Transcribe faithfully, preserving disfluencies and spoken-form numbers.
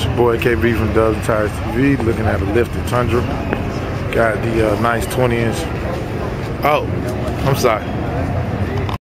It's your boy K B from Dubs and Tires T V, looking at a lifted Tundra. Got the uh, nice twenty inch. Oh, I'm sorry.